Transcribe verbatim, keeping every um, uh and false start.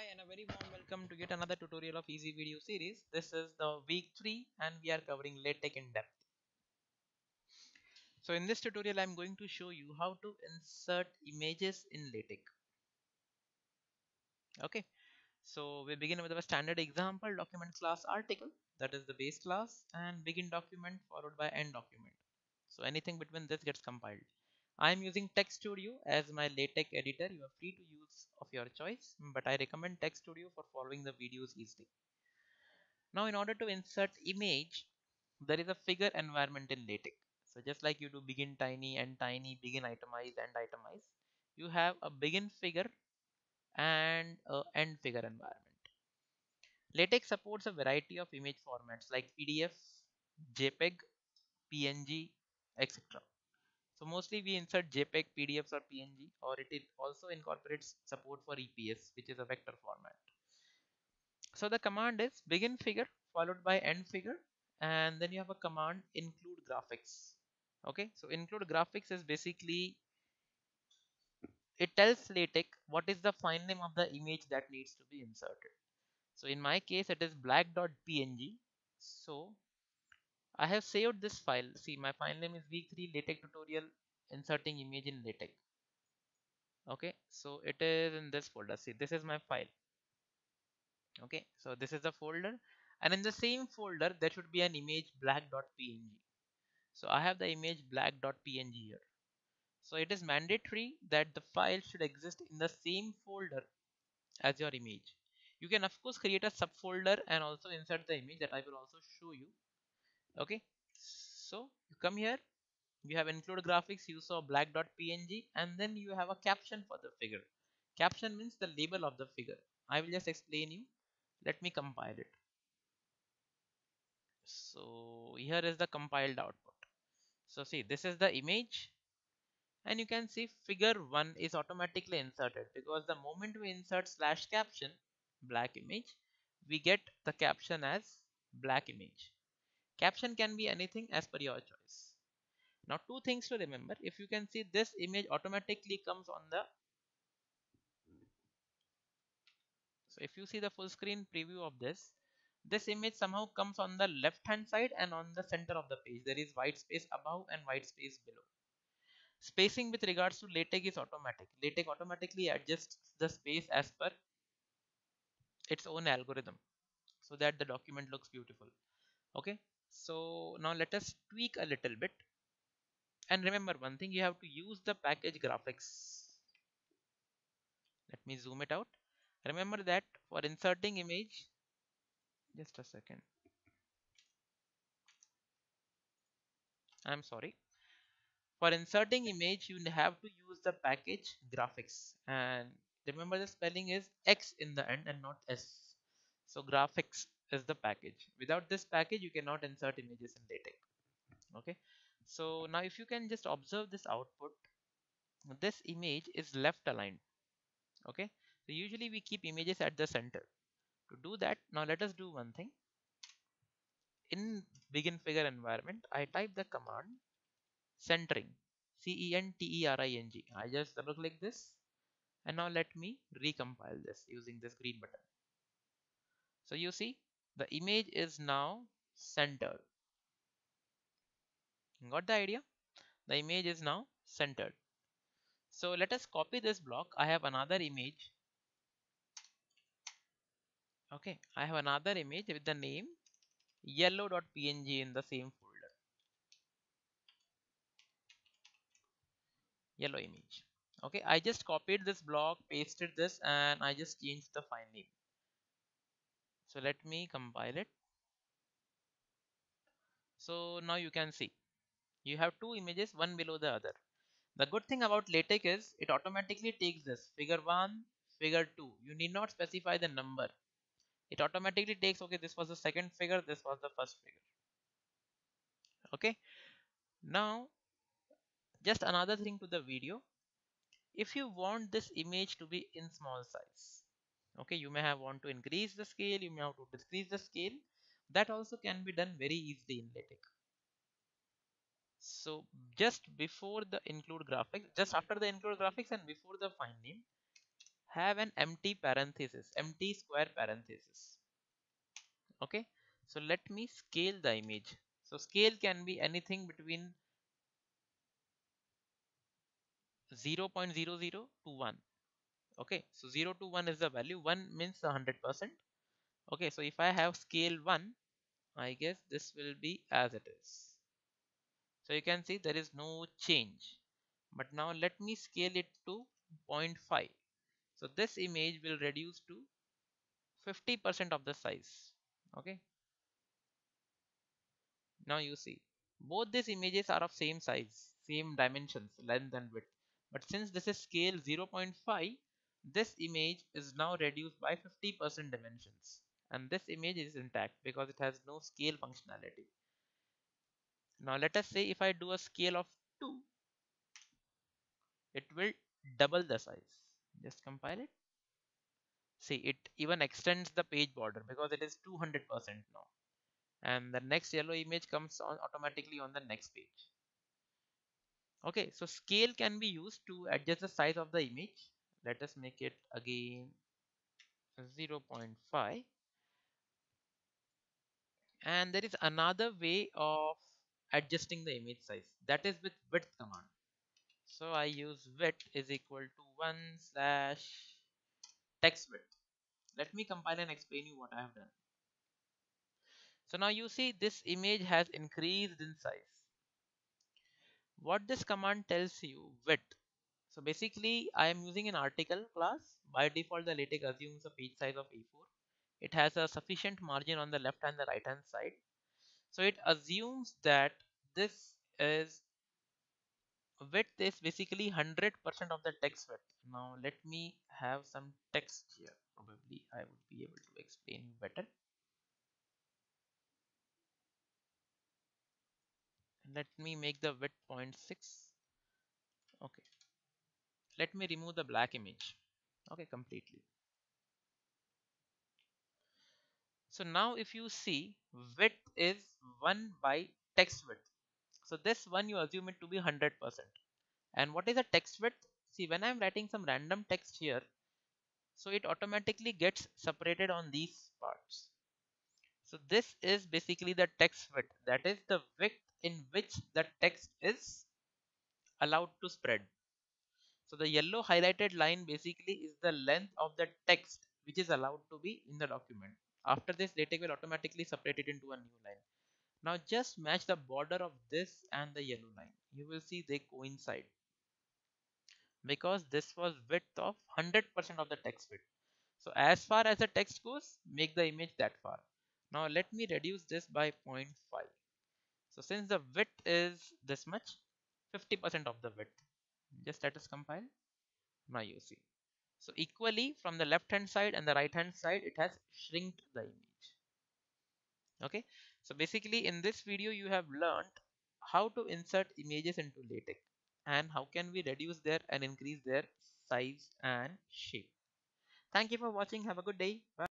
Hi and a very warm welcome to yet another tutorial of Easy Video series. This is the week three and we are covering LaTeX in depth. So in this tutorial I am going to show you how to insert images in LaTeX. Okay, so we begin with our standard example document class article, that is the base class, and begin document followed by end document. So anything between this gets compiled. I am using TeXstudio as my LaTeX editor. You are free to use of your choice, but I recommend TeXstudio for following the videos easily. Now in order to insert image, there is a figure environment in LaTeX. So just like you do begin tiny, end tiny, begin itemize, end itemize, you have a begin figure and a end figure environment. LaTeX supports a variety of image formats like P D F, JPEG, P N G, et cetera. So mostly we insert JPEG, P D Fs or P N G, or it also incorporates support for E P S, which is a vector format. So the command is begin figure followed by end figure, and then you have a command include graphics. Okay, so include graphics is basically, it tells LaTeX what is the file name of the image that needs to be inserted. So in my case it is black dot P N G. So I have saved this file. See, my file name is week three LaTeX tutorial inserting image in LaTeX. Okay, so it is in this folder. See, this is my file. Okay, so this is the folder, and in the same folder there should be an image black dot P N G. So I have the image black dot P N G here. So it is mandatory that the file should exist in the same folder as your image. You can of course create a subfolder and also insert the image, that I will also show you. Okay, so you come here, you have include graphics, you saw black dot P N G, and then you have a caption for the figure. Caption means the label of the figure. I will just explain you. Let me compile it. So here is the compiled output. So see, this is the image, and you can see figure one is automatically inserted because the moment we insert slash caption black image, we get the caption as black image. Caption can be anything as per your choice. Now two things to remember. If you can see, this image automatically comes on the, so if you see the full screen preview of this, this image somehow comes on the left hand side, and on the center of the page there is white space above and white space below. Spacing with regards to LaTeX is automatic. LaTeX automatically adjusts the space as per its own algorithm so that the document looks beautiful. Okay, so now let us tweak a little bit, and remember one thing, you have to use the package graphics. Let me zoom it out. Remember that for inserting image, just a second, I'm sorry, for inserting image you have to use the package graphics, and remember the spelling is X in the end and not S. So graphics is the package. Without this package you cannot insert images in LaTeX. Okay, so now if you can just observe this output, this image is left aligned. Okay, so usually we keep images at the center. To do that, now let us do one thing. In begin figure environment, I type the command centering, C E N T E R I N G. I just double click this, and now let me recompile this using this green button. So you see, the image is now centered. Got the idea? The image is now centered. So let us copy this block. I have another image. Okay, I have another image with the name yellow dot P N G in the same folder. Yellow image. Okay, I just copied this block, pasted this, and I just changed the file name. So let me compile it. So now you can see you have two images, one below the other. The good thing about LaTeX is it automatically takes this figure one, figure two. You need not specify the number. It automatically takes, okay, this was the second figure, this was the first figure. Okay, now just another thing to the video. If you want this image to be in small size, okay, you may have want to increase the scale, you may have to decrease the scale. That also can be done very easily in LaTeX. So just before the include graphics, just after the include graphics and before the file name, have an empty parenthesis, empty square parenthesis. Okay, so let me scale the image. So scale can be anything between zero point zero zero to one. Okay, so zero to one is the value. One means one hundred percent. Okay, so if I have scale one, I guess this will be as it is. So you can see there is no change. But now let me scale it to zero point five. So this image will reduce to fifty percent of the size. Okay. Now you see both these images are of same size, same dimensions, length and width. But since this is scale zero point five, this image is now reduced by fifty percent dimensions. And this image is intact because it has no scale functionality. Now let us say if I do a scale of two, it will double the size. Just compile it. See, it even extends the page border because it is two hundred percent now. And the next yellow image comes on automatically on the next page. Okay, so scale can be used to adjust the size of the image. Let us make it again zero point five. And there is another way of adjusting the image size, that is with width command. So I use width is equal to one slash text width. Let me compile and explain you what I have done. So now you see this image has increased in size. What this command tells you, width. So basically I am using an article class. By default the LaTeX assumes a page size of A four. It has a sufficient margin on the left and the right hand side. So it assumes that this is width is basically one hundred percent of the text width. Now let me have some text here. Probably I would be able to explain better. Let me make the width zero point six. Okay. Let me remove the black image. Okay, completely. So now if you see, width is one by text width. So this one you assume it to be one hundred percent. And what is a text width? See, when I'm writing some random text here, so it automatically gets separated on these parts. So this is basically the text width. That is the width in which the text is allowed to spread. So the yellow highlighted line basically is the length of the text which is allowed to be in the document. After this, LaTeX will automatically separate it into a new line. Now just match the border of this and the yellow line. You will see they coincide because this was width of one hundred percent of the text width. So as far as the text goes, make the image that far. Now let me reduce this by zero point five. So since the width is this much, fifty percent of the width. Just let us compile. Now you see. So equally from the left hand side and the right hand side, it has shrinked the image. Okay. So basically in this video, you have learned how to insert images into LaTeX and how can we reduce their and increase their size and shape. Thank you for watching. Have a good day. Bye.